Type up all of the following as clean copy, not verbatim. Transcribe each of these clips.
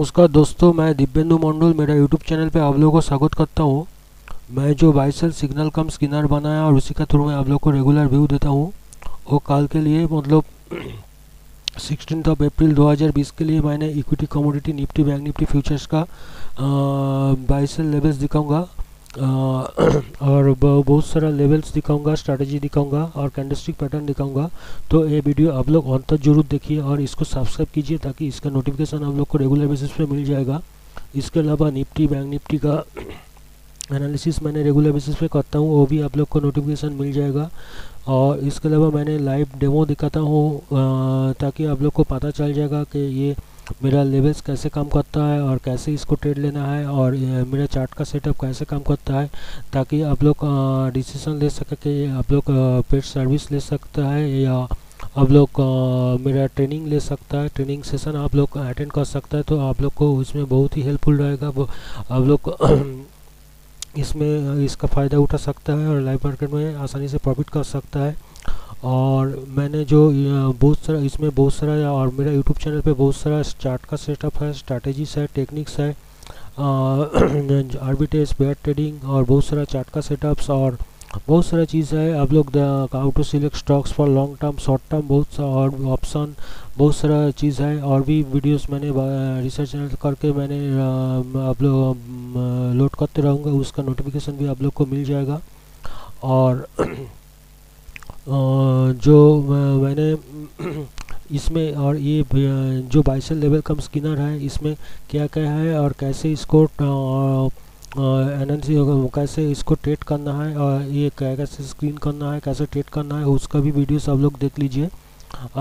नमस्कार दोस्तों, मैं दिव्यन्दू मंडल, मेरा यूट्यूब चैनल पे आप लोगों को स्वागत करता हूँ। मैं जो buy sell signal cum screener बनाया और उसी का थ्रू मैं आप लोगों को रेगुलर व्यू देता हूँ। और कल के लिए मतलब 16 अप्रैल 2020 के लिए मैंने equity, commodity, Nifty, bank Nifty, futures का बाय सेल लेवल्स दिखाऊँगा और बहुत सारा लेवल्स दिखाऊंगा, स्ट्रैटेजी दिखाऊंगा और कैंडलस्टिक पैटर्न दिखाऊंगा। तो ये वीडियो आप लोग अंत तक जरूर देखिए और इसको सब्सक्राइब कीजिए ताकि इसका नोटिफिकेशन आप लोग को रेगुलर बेसिस पे मिल जाएगा। इसके अलावा निफ्टी, बैंक निफ्टी का एनालिसिस मैंने रेगुलर बेसिस पे करता हूँ, वो भी आप लोग को नोटिफिकेशन मिल जाएगा। और इसके अलावा मैंने लाइव डेमो दिखाता हूँ ताकि आप लोग को पता चल जाएगा कि ये मेरा लेवल्स कैसे काम करता है और कैसे इसको ट्रेड लेना है और मेरा चार्ट का सेटअप कैसे काम करता है, ताकि आप लोग डिसीजन ले सके कि आप लोग पेड सर्विस ले सकता है या आप लोग मेरा ट्रेनिंग ले सकता है, ट्रेनिंग सेशन आप लोग अटेंड कर सकता है। तो आप लोग को उसमें बहुत ही हेल्पफुल रहेगा, वो आप लोग इसमें इसका फ़ायदा उठा सकता है और लाइव मार्केट में आसानी से प्रॉफिट कर सकता है। और मैंने जो बहुत सारा और मेरा यूट्यूब चैनल पे बहुत सारा चार्ट का सेटअप है, स्ट्रैटेजीस है, टेक्निक्स है, आर्बिट्रेज, बेयर ट्रेडिंग और बहुत सारा चार्ट का सेटअप्स और बहुत सारा चीज़ है। आप लोग how to select stocks for long term, short term, बहुत सा और ऑप्शन, बहुत सारा चीज़ है। और भी वीडियोस मैंने रिसर्च करके मैंने आप लोग लोड करते रहूँगा, उसका नोटिफिकेशन भी आप लोग को मिल जाएगा। और जो मैंने इसमें और ये जो बाय सेल लेवल कम स्किनर है, इसमें क्या क्या है और कैसे इसको कैसे इसको ट्रेड करना है और ये कैसे स्क्रीन करना है, कैसे ट्रेड करना है, उसका भी वीडियोस आप लोग देख लीजिए।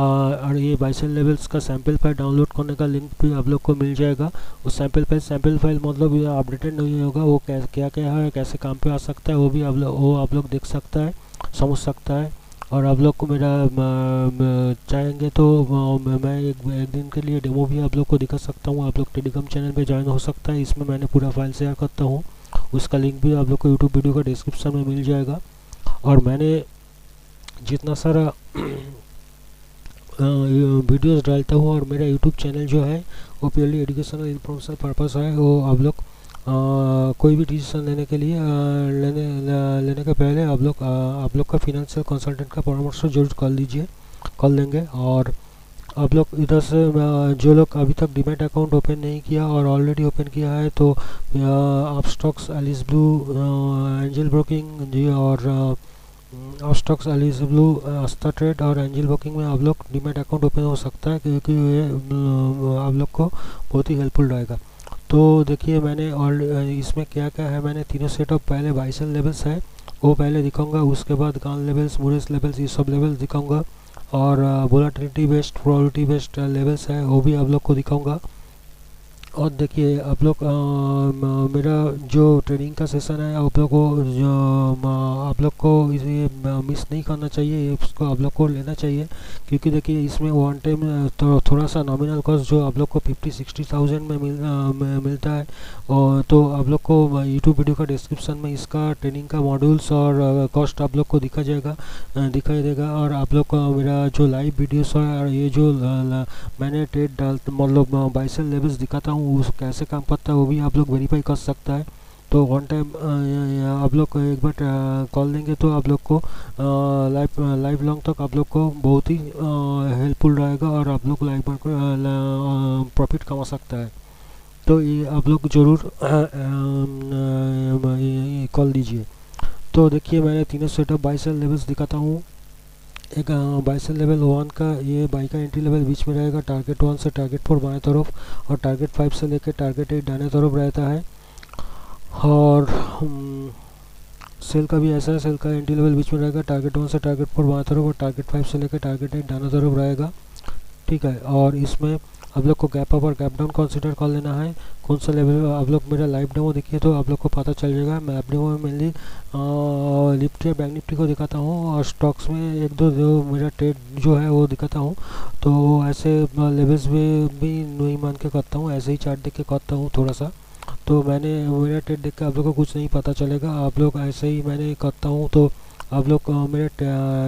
और ये बाय सेल लेवल्स का सैम्पल फाइल डाउनलोड करने का लिंक भी आप लोग को मिल जाएगा। वो सैम्पल फाइल मतलब ये अपडेटेड नहीं होगा, वो क्या क्या है, कैसे काम पर आ सकता है, वो भी आप लोग देख सकता है, समझ सकता है। और आप लोग को मेरा चाहेंगे तो मैं एक दिन के लिए डेमो भी आप लोग को दिखा सकता हूँ। आप लोग टेलीग्राम चैनल पे ज्वाइन हो सकता है, इसमें मैंने पूरा फाइल शेयर करता हूँ, उसका लिंक भी आप लोग को यूट्यूब वीडियो का डिस्क्रिप्शन में मिल जाएगा। और मैंने जितना सारा वीडियोस डालता हूँ और मेरा यूट्यूब चैनल जो है वो प्योरली एजुकेशनल इंफॉर्मेशन पर्पस है। वो आप लोग कोई भी डिसीजन लेने के लिए लेने के पहले आप लोग का फिनेंशियल कंसल्टेंट का परामर्श जरूर कर लेंगे। और आप लोग इधर से जो लोग अभी तक डीमैट अकाउंट ओपन नहीं किया और ऑलरेडी ओपन किया है, तो आप stocks Alice Blue, Angel Broking जी और stocks Alice Blue, Aastha Trade और एंजेल ब्रोकिंग में आप लोग डीमैट अकाउंट ओपन हो सकता है, क्योंकि ये आप लोग को बहुत ही हेल्पफुल रहेगा। तो देखिए मैंने और इसमें क्या क्या है, मैंने तीनों सेटअप पहले बाय सेल लेवल्स है वो पहले दिखाऊंगा, उसके बाद गान लेवल्स, मुरे लेवल्स, ये सब लेवल्स दिखाऊंगा और volatility based, probability based levels है वो भी आप लोग को दिखाऊंगा। और देखिए आप लोग मेरा जो ट्रेनिंग का सेशन है आप लोग को इसे मिस नहीं करना चाहिए, इसको आप लोग को लेना चाहिए, क्योंकि देखिए इसमें वन टाइम थोड़ा सा नॉमिनल कॉस्ट जो आप लोग को 50-60,000 में मिलता है। और तो आप लोग को यूट्यूब वीडियो का डिस्क्रिप्शन में इसका ट्रेनिंग का मॉड्यूल्स और कॉस्ट आप लोग को दिखाई देगा। और आप लोग का मेरा जो लाइव वीडियोस है और ये जो मैंने ट्रेड मतलब बाय सेल लेवल्स दिखाता हूँ, उस कैसे काम करता है वो भी आप लोग वेरीफाई कर सकता है। तो वन टाइम आप लोग एक बार कॉल देंगे तो आप लोग को लाइफ लॉन्ग तक आप लोग को बहुत ही हेल्पफुल रहेगा और आप लोग लाइफ पर प्रॉफिट कमा सकता है। तो ये आप लोग ज़रूर कॉल दीजिए। तो देखिए मैंने तीनों सेटअप बाय सेल लेवल्स दिखाता हूँ। एक बाय सेल लेवल 1 का ये बाई का एंट्री लेवल बीच में रहेगा, टारगेट 1 से टारगेट 4 बाएं तरफ और टारगेट 5 से लेकर टारगेट 8 दाएं तरफ रहता है। और सेल का भी ऐसा है, सेल का एंट्री लेवल बीच में रहेगा, टारगेट 1 से टारगेट 4 बाएं तरफ और टारगेट 5 से लेकर टारगेट 8 दाएं तरफ रहेगा, ठीक है। और इसमें आप लोग को गैप अप और गैप डाउन कंसीडर कर लेना है। कौन सा लेवल आप लोग मेरा लाइव डेमो देखिए तो आप लोग को पता चल जाएगा। मैं अपने डेमो में मेनली निफ्टी और बैंक निफ्टी को दिखाता हूँ और स्टॉक्स में एक दो मेरा ट्रेड जो है वो दिखाता हूँ। तो ऐसे लेवल्स भी नहीं मान के करता हूँ, ऐसे ही चार्ट देख के करता हूँ थोड़ा सा। तो मेरा ट्रेड देख के आप लोग को कुछ नहीं पता चलेगा, आप लोग ऐसे ही मैंने करता हूँ। तो आप लोग को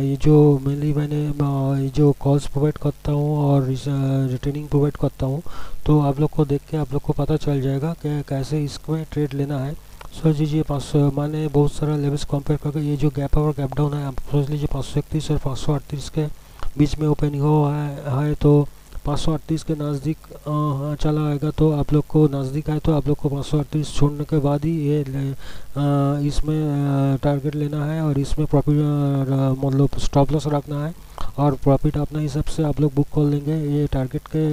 ये जो मेनली मैंने जो कॉल्स प्रोवाइड करता हूँ और रिटर्निंग प्रोवाइड करता हूँ, तो आप लोग को देख के आप लोग को पता चल जाएगा कि कैसे इसमें ट्रेड लेना है। सोच लीजिए 500 मैंने बहुत सारा लेवल्स कंपेयर करके ये जो गैप अप और गैप डाउन है, आप सोच लीजिए 531 और 538 के बीच में ओपन हुआ है तो 538 के नज़दीक चला आएगा, तो आप लोग को नज़दीक आए तो आप लोग को 538 छोड़ने के बाद ही ये इसमें टारगेट लेना है और इसमें प्रॉफिट मतलब स्टॉप लॉस रखना है और प्रॉफिट अपने हिसाब से आप लोग बुक कर लेंगे। ये टारगेट के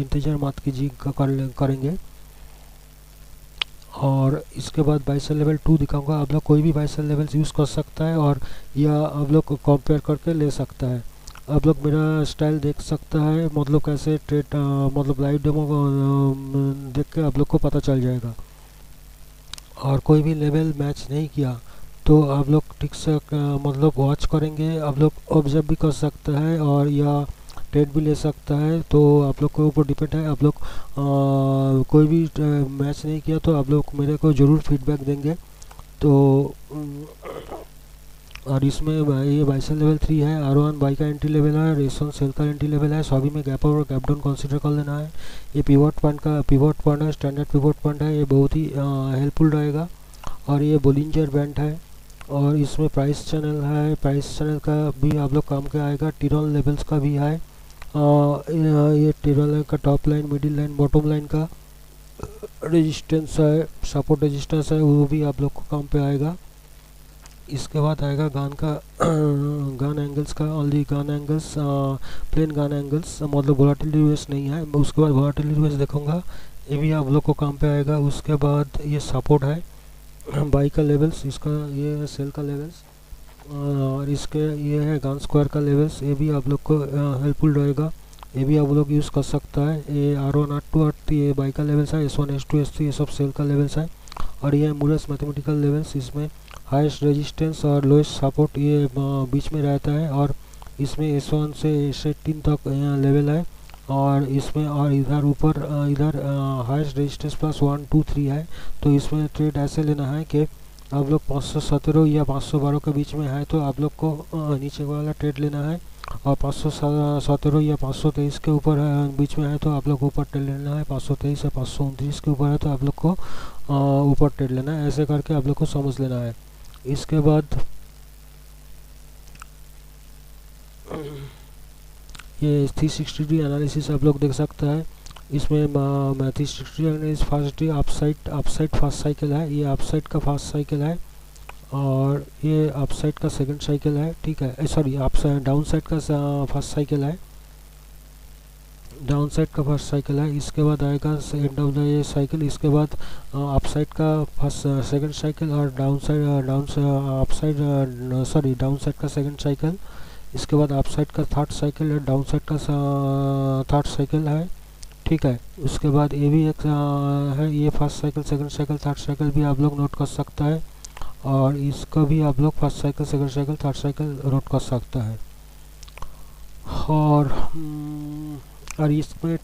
इंतज़ार मत कीजिए करेंगे। और इसके बाद बाय सेल लेवल 2 दिखाऊंगा, आप लोग कोई भी बाय सेल लेवल्स यूज़ कर सकता है और या आप लोग कंपेयर करके ले सकता है। आप लोग मेरा स्टाइल देख सकता है, मतलब कैसे ट्रेड मतलब लाइव डेमो देख के आप लोग को पता चल जाएगा। और कोई भी लेवल मैच नहीं किया तो आप लोग ठीक से मतलब वॉच करेंगे, आप लोग ऑब्जर्व भी कर सकता है और या ट्रेड भी ले सकता है, तो आप लोग के ऊपर डिपेंड है। आप लोग कोई भी मैच नहीं किया तो आप लोग मेरे को ज़रूर फीडबैक देंगे। तो और इसमें ये बाय सेल लेवल 3 है, R1 बाई का एंट्री लेवल है, रेसन सेल का एंट्री लेवल है, सभी में गैप और गैप डाउन कंसीडर कर लेना है। ये पिवोट पॉइंट है, स्टैंडर्ड पिवोट पॉइंट है, ये बहुत ही हेल्पफुल रहेगा। और ये बोलिंजर बैंड है और इसमें प्राइस चैनल है, प्राइस चैनल का भी आप लोग काम के आएगा। टीरोन लेवल्स का भी है, ये टीरोन का top line, middle line, bottom line का रेजिस्टेंस है, सपोर्ट रेजिस्टेंस है, वो भी आप लोग को काम पे आएगा। इसके बाद आएगा गान का गान एंगल्स का, ऑनली गान एंगल्स, प्लेन गान एंगल्स, मतलब वोलेटिल ड्यूरेशन नहीं है। उसके बाद वोलेटिल ड्यूरेशन देखूंगा, ये भी आप लोग को काम पे आएगा। उसके बाद ये सपोर्ट है, बाई का लेवल्स, इसका ये है सेल का लेवल्स, और इसके ये है गान स्क्वायर का लेवल्स, ये भी आप लोग को हेल्पफुल रहेगा, ये भी आप लोग यूज़ कर सकता है। ये R1 R2 R3 ये बाई का लेवल्स है, S1 S2 S3 ये सब सेल का लेवल्स है। और ये मुरेस मैथमेटिकल लेवल्स, इसमें हाईएस्ट रेजिस्टेंस और लोएस्ट सपोर्ट ये बीच में रहता है। और इसमें S1 से S18 तक लेवल है और इसमें और इधर ऊपर इधर हाईएस्ट रेजिस्टेंस प्लस 1 2 3 है। तो इसमें ट्रेड ऐसे लेना है कि आप लोग 517 या 512 के बीच में है तो आप लोग को नीचे वाला ट्रेड लेना है, और 517 या 523 के ऊपर बीच में है तो आप लोग ऊपर ट्रेड लेना है, 523 या 529 के ऊपर है तो आप लोग को ऊपर ट्रेड लेना है। ऐसे करके आप लोग को समझ लेना है। इसके बाद ये 360 एनालिसिस आप लोग देख सकते हैं। इसमें 360 analysis first day upside first cycle है, ये अपसाइड का फर्स्ट साइकिल है और ये अपसाइड का सेकंड साइकिल है, ठीक है, सॉरी अपसाइड डाउन साइड का फर्स्ट साइकिल है, डाउन साइड का फर्स्ट साइकिल है। इसके बाद आएगा एंड ऑफ द साइकिल, इसके बाद अपसाइड का फर्स्ट सेकंड साइकिल और डाउन साइड का सेकंड साइकिल। इसके बाद अपसाइड का थर्ड साइकिल और डाउन साइड का थर्ड साइकिल है, ठीक है। उसके बाद ये भी एक है, ये first cycle, second cycle, third cycle भी आप लोग नोट कर सकता है, और इसका भी आप लोग first cycle, second cycle, third cycle note कर सकता है। और इसमें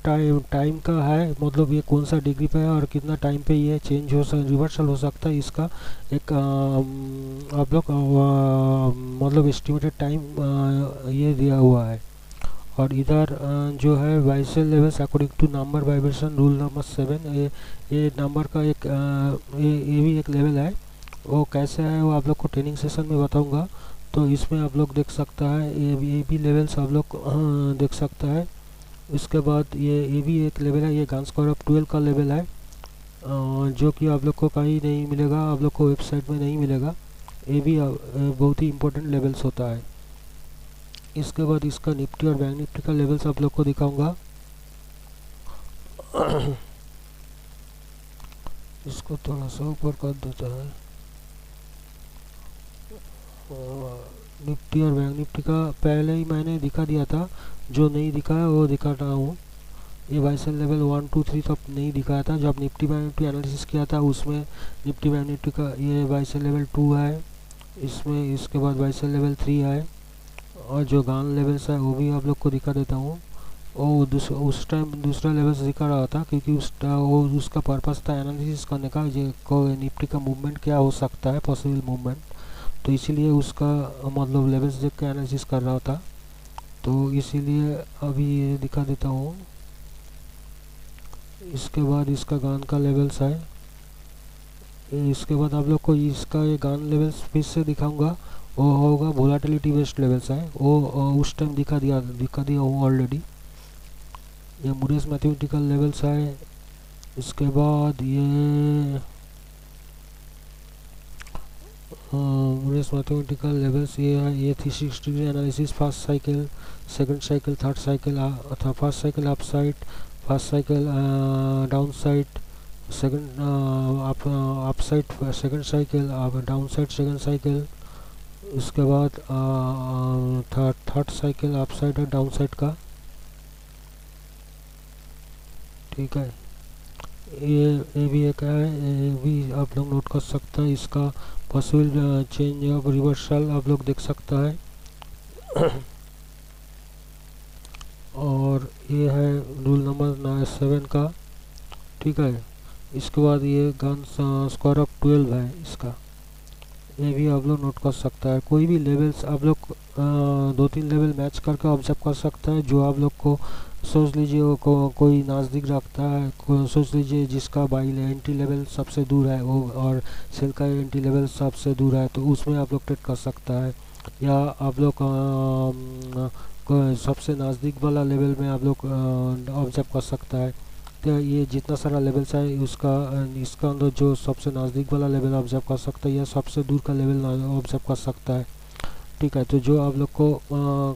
टाइम का है, मतलब ये कौन सा डिग्री पे है और कितना टाइम पे ये चेंज हो सकता, रिवर्सल हो सकता है, इसका एक आप लोग मतलब एस्टिमेटेड टाइम ये दिया हुआ है। और इधर जो है buy sell levels according to number vibration rule number 7, ये नंबर का एक ये भी एक लेवल है, वो कैसे है वो आप लोग को ट्रेनिंग सेशन में बताऊँगा। तो इसमें आप लोग देख सकता है, ये भी लेवल्स आप लोग देख सकता है। उसके बाद ये भी एक लेवल है, ये गान स्क्वायर ऑफ 12 का लेवल है, जो कि आप लोग को कहीं नहीं मिलेगा, आप लोग को वेबसाइट में नहीं मिलेगा, ये भी बहुत ही इम्पोर्टेंट लेवल्स होता है। इसके बाद इसका निफ्टी और बैंक निफ्टी का लेवल्स आप लोग को दिखाऊंगा। इसको थोड़ा सा ऊपर कर देता है। निफ्टी और बैंक निफ्टी का पहले ही मैंने दिखा दिया था, जो नहीं दिखा है वो दिखा रहा हूँ। ये बाय सेल लेवल 1 2 3 तक नहीं दिखाया था, जब निफ्टी बैंक निफ्टी एनालिसिस किया था उसमें निफ्टी बैंक निफ्टी का ये बाय सेल लेवल 2 है इसमें। इसके बाद बाय सेल लेवल 3 है, और जो गान लेवल्स है वो भी आप लोग को दिखा देता हूँ। वो उस टाइम दूसरा लेवल्स दिखा रहा था क्योंकि उसका पर्पज़ था एनालिसिस करने का, निफ्टी का मूवमेंट क्या हो सकता है, पॉसिबल मूवमेंट। तो इसीलिए उसका मतलब लेवल्स देख के एनालिसिस कर रहा था। तो इसीलिए अभी ये दिखा देता हूँ। इसके बाद इसका गान का लेवल्स है। इसके बाद आप लोग को इसका ये गान लेवल्स फिर से दिखाऊंगा, वो होगा वोलाटिलिटी बेस्ड लेवल्स है, वो उस टाइम दिखा दिया हूँ ऑलरेडी। ये मुरे मैथमेटिकल लेवल्स है। इसके बाद ये मुरे मैथमेटिकल लेवल्स ये है, ये 360 degree analysis, first cycle, second cycle, third cycle अथवा first cycle up side, first cycle down side, second up side, second cycle down side, second cycle. उसके बाद थर्ड साइकिल अप साइड और down side का, ठीक है। ये भी एक है, ये भी आप लोग नोट कर सकते हैं। इसका पॉसिबल चेंज ऑफ रिवर्सल आप लोग देख सकता है। और ये है रूल नंबर 7 का, ठीक है। इसके बाद ये गन स्क्वायर ऑफ 12 है इसका, ये भी आप लोग नोट कर सकता है। कोई भी लेवल्स आप लोग 2-3 लेवल मैच करके ऑब्जर्व कर सकता है। जो आप लोग को सोच लीजिए वो कोई नज़दीक रखता है, सोच लीजिए जिसका बाई एंट्री लेवल सबसे दूर है वो, और सेल का एंट्री लेवल सबसे दूर है, तो उसमें आप लोग ट्रेड कर सकता है। या आप लोग सबसे नज़दीक वाला लेवल में आप लोग ऑब्जर्व कर सकता है। तो ये जितना सारा लेवल्स है उसका, इसका अंदर जो सबसे नज़दीक वाला लेवल ऑब्जर्व कर सकता है या सबसे दूर का लेवल ऑब्जर्व कर सकता है, ठीक है। तो जो आप लोग को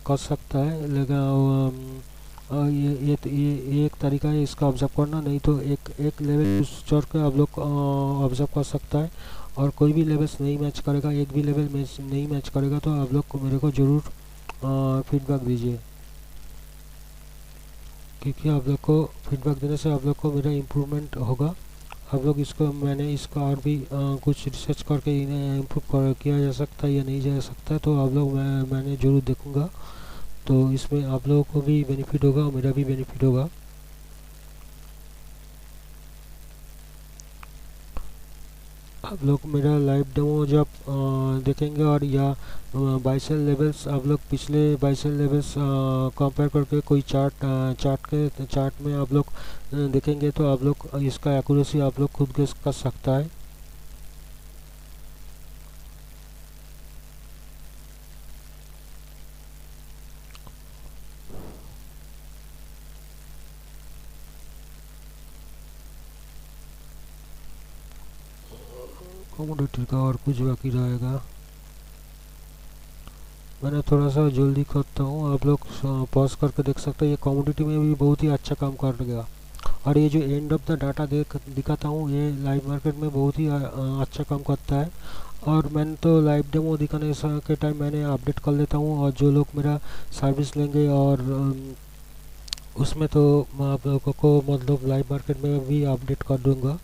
कर सकता है, लेकिन ये एक तरीका है इसका ऑब्जर्व करना। नहीं तो एक लेवल चढ़ के आप लोग ऑब्जर्व कर सकता है। और कोई भी लेवल्स नहीं मैच करेगा, एक भी लेवल मैच नहीं मैच करेगा, तो आप लोग मेरे को ज़रूर फीडबैक दीजिए, क्योंकि आप लोग को फीडबैक देने से आप लोग को मेरा इम्प्रूवमेंट होगा। आप लोग इसको, मैंने इसका और भी कुछ रिसर्च करके इन्हें इम्प्रूव किया जा सकता है या नहीं जा सकता, तो आप लोग मैंने ज़रूर देखूँगा। तो इसमें आप लोगों को भी बेनिफिट होगा और मेरा भी बेनिफिट होगा। आप लोग मेरा लाइव डेमो जब देखेंगे, और या बाइसेल लेवल्स आप लोग पिछले बाइसेल लेवल्स कंपेयर करके कोई चार्ट में आप लोग देखेंगे, तो आप लोग इसका एक्यूरेसी आप लोग खुद गेस कर सकता है। कमोडिटी का और कुछ बाकी रहेगा, मैंने थोड़ा सा जल्दी करता हूँ, आप लोग पॉज करके देख सकते हैं। ये कमोडिटी में भी बहुत ही अच्छा काम कर गया। और ये जो एंड ऑफ द डाटा दिखाता हूँ, ये लाइव मार्केट में बहुत ही अच्छा काम करता है। और मैंने तो लाइव डेमो दिखाने के टाइम मैंने अपडेट कर लेता हूँ, और जो लोग मेरा सर्विस लेंगे और उसमें तो आप लोगों को मतलब लाइव मार्केट में भी अपडेट कर दूँगा,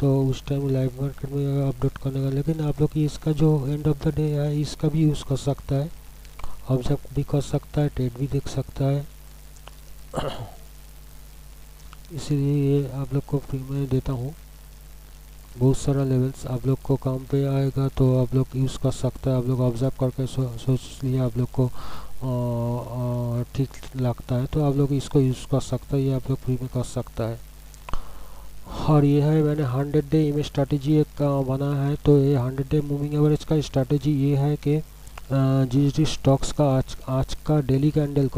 तो उस टाइम लाइव मार्केट में अपडेट करने का। लेकिन आप लोग इसका जो एंड ऑफ द डे है इसका भी यूज़ कर सकता है, ऑब्जर्व भी कर सकता है, ट्रेड भी देख सकता है। इसीलिए ये आप लोग को फ्री में देता हूँ। बहुत सारा लेवल्स आप लोग को काम पे आएगा, तो आप लोग यूज़ कर सकता है। आप लोग ऑब्जर्व करके सोच लिए आप लोग को ठीक लगता है, तो आप लोग इसको यूज़ कर सकता है, ये आप लोग फ्री में कर सकता है। और यह है मैंने 100 डे इमेज स्ट्रैटेजी एक बना है। तो ये 100 डे मूविंग एवरेज का स्ट्रैटेजी ये है कि जिस स्टॉक्स का आज का डेली कैंडल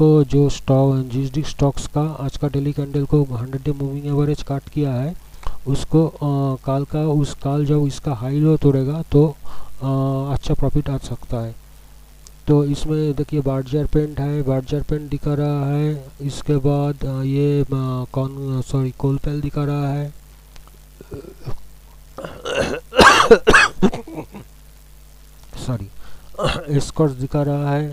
को जो स्टॉक जिस स्टॉक्स का आज का डेली कैंडल को 100 डे मूविंग एवरेज काट किया है, उसको उस काल जब इसका हाई लो तोड़ेगा तो अच्छा प्रॉफिट आ सकता है। तो इसमें देखिए बर्जर पेंट दिखा रहा है। इसके बाद ये कोलपेल दिखा रहा है। एस्कॉर्ट्स दिखा रहा है।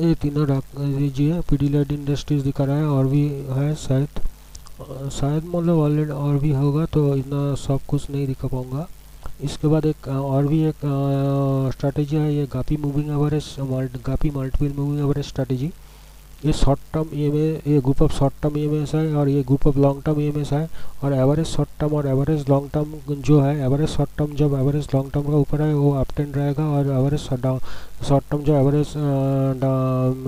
ये तीनों रख लीजिए। पिडिलाइट इंडस्ट्रीज दिखा रहा है, और भी है शायद मतलब ऑलरेडी और भी होगा, तो इतना सब कुछ नहीं दिखा पाऊँगा। इसके बाद एक और भी एक स्ट्रैटेजी है, ये Guppy moving average multiple moving average strategy. ये शॉर्ट टर्म ईएमएस, ये group of short term EMAs है और ये group of long term EMAs है। और एवरेज शॉर्ट टर्म और एवरेज लॉन्ग टर्म जो है, एवरेज शॉर्ट टर्म जब एवरेज लॉन्ग टर्म का ऊपर है वो अप ट्रेंड रहेगा, और एवरेज शॉर्ट टर्म जो एवरेज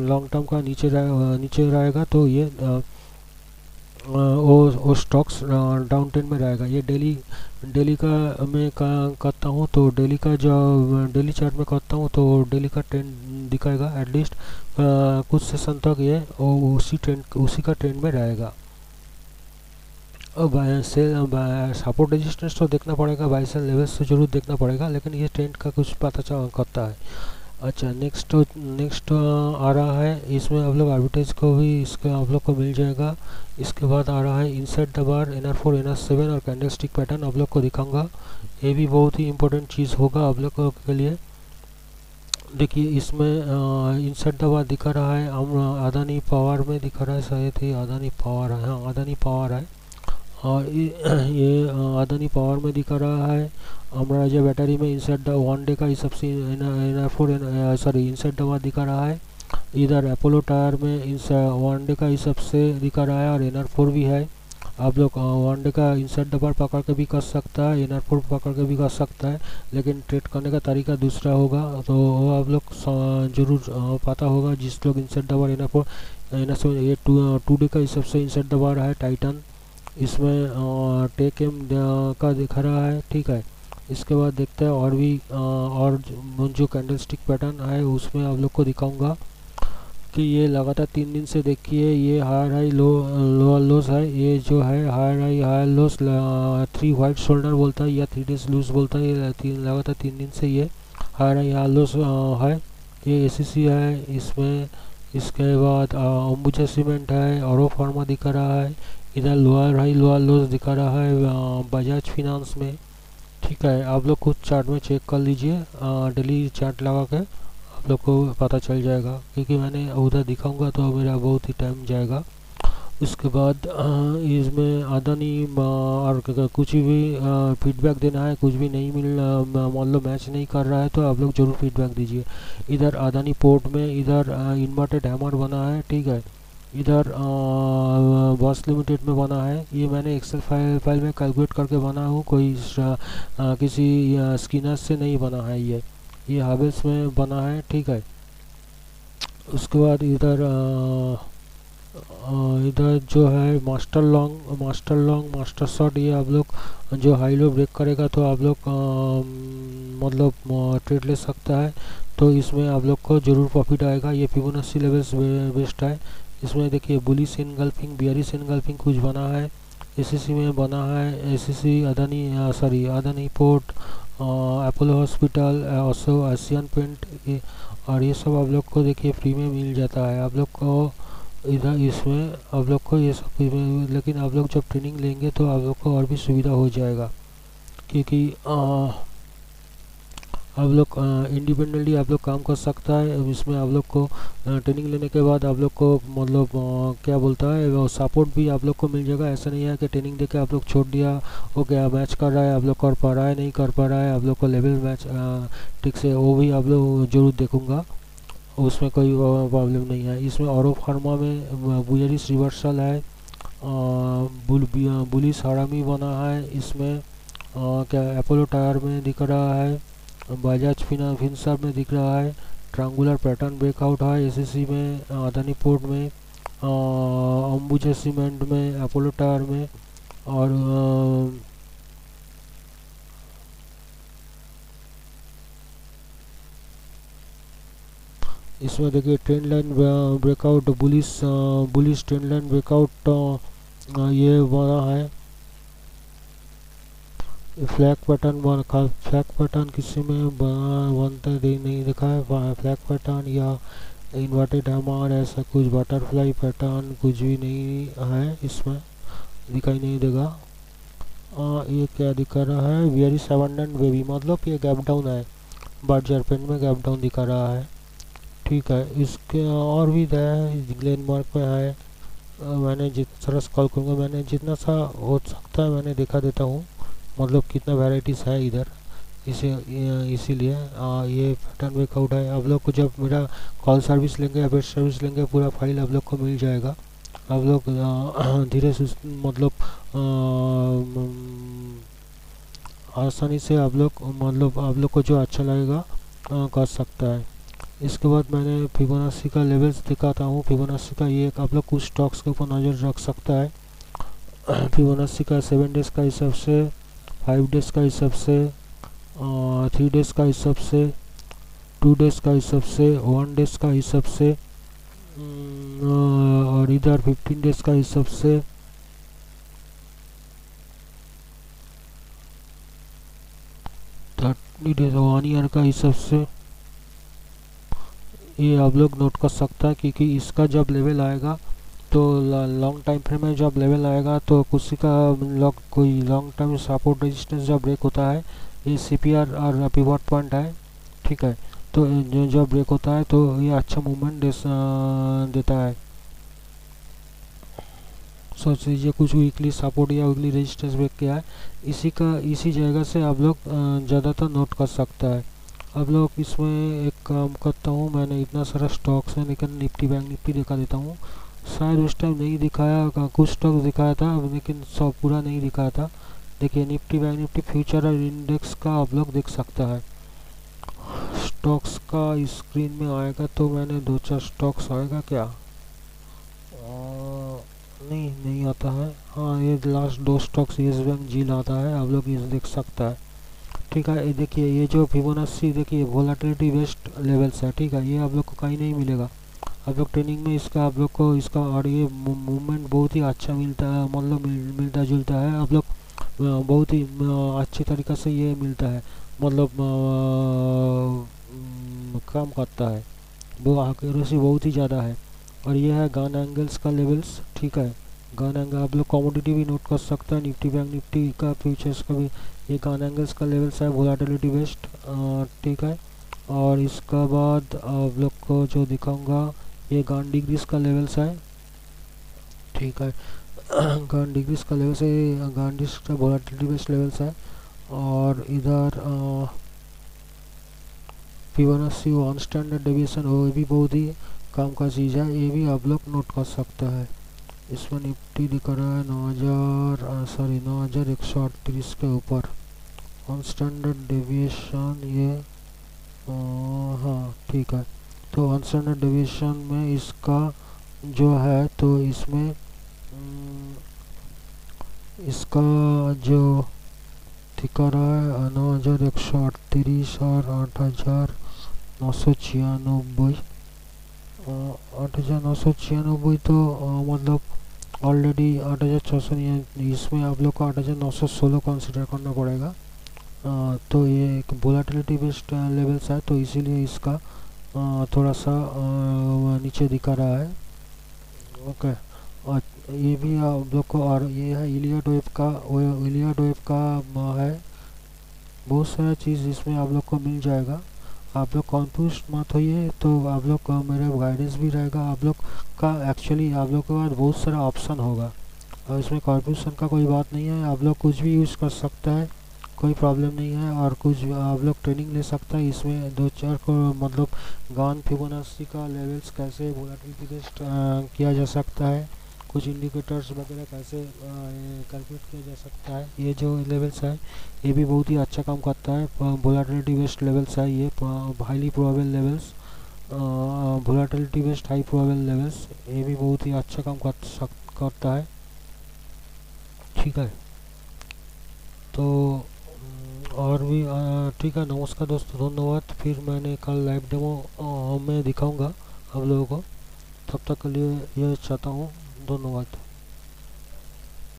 लॉन्ग टर्म का नीचे रहेगा तो ये वो स्टॉक्स डाउन ट्रेंड में रहेगा। ये डेली का मैं करता हूँ तो डेली का जो डेली चार्ट में करता हूँ तो डेली का ट्रेंड दिखाएगा एटलीस्ट कुछ सेशन तक ये उसी का ट्रेंड में रहेगा। सपोर्ट रेजिस्टेंस तो देखना पड़ेगा, बाय सेल लेवल्स तो जरूर देखना पड़ेगा, लेकिन ये ट्रेंड का कुछ पता करता है। अच्छा, नेक्स्ट आ रहा है, इसमें आप लोग आर्बिट्रेज को भी इसका आप लोग को मिल जाएगा। इसके बाद आ रहा है inside the bar NR4 NR7 और कैंडल स्टिक पैटर्न आप लोग को दिखाऊंगा, ये भी बहुत ही इंपॉर्टेंट चीज़ होगा आप लोग के लिए। देखिए इसमें इनसाइड द बार दिखा रहा है, हम अदानी पावर में दिखा रहा है, शायद ही अदानी पावर है, हाँ अदानी पावर है। और ये अदानी पावर में दिखा रहा है हमारा जो बैटरी में इनसाइड द वन डे का हिसाब से इनसाइड द बार दिखा रहा है। इधर अपोलो टायर में इनसाइड वन डे का हिसाब से दिखा रहा है और NR4 भी है। आप लोग वन डे का इनसाइड द बार पकड़ के भी कर सकता है, NR4 पकड़ के भी कर सकता है, लेकिन ट्रेड करने का तरीका दूसरा होगा तो वो आप लोग जरूर पता होगा। जिस लोग इनसाइड द बार NR4 ये 2 डे का हिसाब से इनसाइड द बार है टाइटन, इसमें टेक एम का दिखा रहा है, ठीक है। इसके बाद देखते हैं और भी और जो कैंडलस्टिक पैटर्न है उसमें आप लोग को दिखाऊंगा कि ये लगातार 3 दिन से देखिए ये हायर हाई लोअर लॉस है। ये जो है higher high higher lows 3 white shoulder बोलता है या 3 डेज लूज बोलता है, ये लगातार 3 दिन से ये हायर हाई हायर लॉस है। ये ACC है इसमें, इसके बाद अंबुजा सीमेंट है और फार्मा दिखा रहा है। इधर लोअर हाई लोअर लॉस दिखा रहा है बजाज फिनंस में, ठीक है। आप लोग खुद चार्ट में चेक कर लीजिए, डेली चार्ट लगा के आप लोग को पता चल जाएगा, क्योंकि मैंने उधर दिखाऊंगा तो मेरा बहुत ही टाइम जाएगा। उसके बाद इसमें अदानी और कुछ भी फीडबैक देना है, कुछ भी नहीं मान लो मैच नहीं कर रहा है तो आप लोग जरूर फीडबैक दीजिए। इधर अदानी पोर्ट में इधर इन्वर्टेड हैमर बना है, ठीक है। इधर बस लिमिटेड में बना है, ये मैंने एक्सेल फाइल में कैलकुलेट करके बना हूँ, कोई किसी स्किनर से नहीं बना है, ये हावेल्स में बना है, ठीक है। उसके बाद इधर जो है मास्टर लॉन्ग मास्टर शॉर्ट, ये आप लोग जो हाई लो ब्रेक करेगा तो आप लोग मतलब ट्रेड ले सकता है, तो इसमें आप लोग को जरूर प्रॉफिट आएगा। ये फिबोनाची लेवल्स बेस्ट है। इसमें देखिए बुलिश एनगल्फिंग बियरिश एनगल्फिंग कुछ बना है, ACC में बना है, ACC Adani port Apollo hospital also Asian paint, और ये सब आप लोग को देखिए फ्री में मिल जाता है आप लोग को इधर। इसमें आप लोग को ये सब, लेकिन आप लोग जब ट्रेनिंग लेंगे तो आप लोग को और भी सुविधा हो जाएगा, क्योंकि आप लोग इंडिपेंडेंटली आप लोग काम कर सकता है। इसमें आप लोग को ट्रेनिंग लेने के बाद आप लोग को मतलब क्या बोलता है वो सपोर्ट भी आप लोग को मिल जाएगा। ऐसा नहीं है कि ट्रेनिंग देके आप लोग छोड़ दिया, वो क्या मैच कर रहा है आप लोग कर पा रहा है नहीं कर पा रहा है, आप लोग को लेवल मैच ठीक से, वो भी आप लोग जरूर देखूँगा, उसमें कोई प्रॉब्लम नहीं है। इसमें और फार्मा में बुलिश रिवर्सल है, बुलिश हरामी बना है। इसमें क्या अपोलो टायर में दिख रहा है, बजाज फिनसर में दिख रहा है, ट्रायंगुलर पैटर्न ब्रेकआउट है ACC में, अदानी पोर्ट में, अंबुजा सीमेंट में, अपोलो टायर में, और इसमें देखिए trend line breakout bullish trend line breakout ये बना है। फ्लैग पैटर्न किसी में बनता नहीं दिखा है, फ्लैग पैटर्न या इन्वर्टेड हमार ऐसा कुछ बटरफ्लाई पैटर्न कुछ भी नहीं है, इसमें दिखाई नहीं देगा। ये क्या दिखा रहा है वेरी सेवेंडेंट बेबी, मतलब ये गैप डाउन है, बर्जर पेंट में गैप डाउन दिखा रहा है, ठीक है। इसके और भी है ग्लेन मार्क में है, मैंने जितना स्क्रॉल करूँगा मैंने जितना सा हो सकता है मैंने दिखा देता हूँ, मतलब कितना वैराइटीज़ है इधर। इसीलिए ये पैटर्न ब्रेकआउट है। आप लोग को जब मेरा कॉल सर्विस लेंगे या फिर सर्विस लेंगे पूरा फाइल आप लोग को मिल जाएगा। आप लोग धीरे से मतलब आसानी से आप लोग को जो अच्छा लगेगा कर सकता है। इसके बाद मैंने फिबोनाची का लेवल्स दिखाता हूँ। फिबोनाची का ये आप लोग कुछ स्टॉक्स के ऊपर नज़र रख सकता है। फिबोनाची का 7 डेज का हिसाब से, 5 डेज का हिसाब से, 3 डेज का हिसाब से, 2 डेज का हिसाब से, 1 डेज का हिसाब से और इधर 15 डेज का हिसाब से। वन ईयर का हिसाब से ये आप लोग नोट कर सकता है क्योंकि इसका जब लेवल आएगा तो लॉन्ग टाइम फ्रेम में जब लेवल आएगा तो किसी का कोई लॉन्ग टाइम सपोर्ट रेजिस्टेंस जब ब्रेक होता है, ये सीपीआर और पिवोट पॉइंट है, ठीक है, तो जब ब्रेक होता है तो ये अच्छा मूवमेंट देता है। सोच लीजिए कुछ वीकली सपोर्ट या वीकली रेजिस्टेंस ब्रेक किया है, इसी जगह से आप लोग ज़्यादातर नोट कर सकता है। आप लोग इसमें एक काम करता हूँ, मैंने इतना सारा स्टॉक्स में लेकिन निफ्टी बैंक निफ्टी दिखा देता हूँ। शायद उस टाइम नहीं दिखाया, कुछ स्टॉक दिखाया था लेकिन सब पूरा नहीं दिखाया था। देखिए निफ्टी बैंक निफ्टी फ्यूचर और इंडेक्स का आप लोग देख सकता है। स्टॉक्स का स्क्रीन में आएगा तो मैंने 2-4 स्टॉक्स आएगा क्या, नहीं आता है। हाँ, ये लास्ट 2 स्टॉक्स येस बैंक जील आता है, आप लोग ये देख सकता है, ठीक है। ये देखिए ये जो फिबोनाची देखिए वोलाटिलिटी बेस्ड लेवल्स है, ठीक है, ये आप लोग को कहीं नहीं मिलेगा। आप लोग ट्रेनिंग में इसका आप लोग को इसका और ये मूवमेंट बहुत ही अच्छा मिलता है, मतलब मिलता जुलता है। आप लोग बहुत ही अच्छी तरीक़े से ये मिलता है, मतलब काम करता है, वो एक्यूरेसी बहुत ही ज़्यादा है। और यह है गान एंगल्स का लेवल्स, ठीक है, गान एंगल। आप लोग कॉमोडिटी भी नोट कर सकते हैं, निफ्टी बैंक निफ्टी का फ्यूचर्स का भी। ये गान एंगल्स का लेवल्स है वोलाटिलिटी बेस्ड, ठीक है। और इसका बाद आप लोग को जो दिखाऊंगा ये गान डिग्रीज का लेवल्स है, ठीक है, गान डिग्रीज का लेवल्स है, गान डिग्रीज का वोलाटिलिटी बेस्ड लेवल्स है। और इधर फिबोनाची वन स्टैंडर्ड डेविएशन, वो भी बहुत ही काम का चीज़ है, ये भी आप लोग नोट कर सकता है। इसमें निफ्टी दिखा रहा है 9,138 के ऊपर वन स्टैंडर्ड डेविएशन, ये हाँ ठीक है। तो वन स्टैंडर्ड डेविएशन में इसका जो है तो इसमें इसका जो दिखा रहा है 9,138 और 8,996, 8,996 तो मतलब ऑलरेडी 8,600 इसमें आप लोग को 8,916 कंसिडर करना पड़ेगा। तो ये एक वोलेटिलिटी बेस्ड लेवल्स है, तो इसीलिए इसका थोड़ा सा नीचे दिखा रहा है, ओके। और ये भी आप लोग को, और ये है एलिएट वेव का, है बहुत सारा चीज़ इसमें आप लोग को मिल जाएगा। आप लोग कॉन्फ्यूज मत होइए, तो आप लोग का मेरा गाइडेंस भी रहेगा। आप लोग का एक्चुअली आप लोग के पास बहुत सारा ऑप्शन होगा और इसमें कॉन्फ्यूजन का कोई बात नहीं है। आप लोग कुछ भी यूज़ कर सकता है, कोई प्रॉब्लम नहीं है। और कुछ आप लोग ट्रेनिंग ले सकता है। इसमें 2-4 को मतलब गान फिबोनाची का लेवल्स कैसे वोलेटिलिटी टेस्ट किया जा सकता है, कुछ इंडिकेटर्स वगैरह कैसे कैलकुलेट किया जा सकता है। ये जो लेवल्स है ये भी बहुत ही अच्छा काम करता है, वोलेटिलिटी बेस्ड लेवल्स है, ये highly probable levels, volatility based high probable levels, ये भी बहुत ही अच्छा काम करता है, ठीक है। तो और भी ठीक है। नमस्कार दोस्तों, धन्यवाद। फिर मैंने कल लाइव डेमो में दिखाऊंगा आप लोगों को, तब तक के लिए यह चाहता हूँ, धन्यवाद।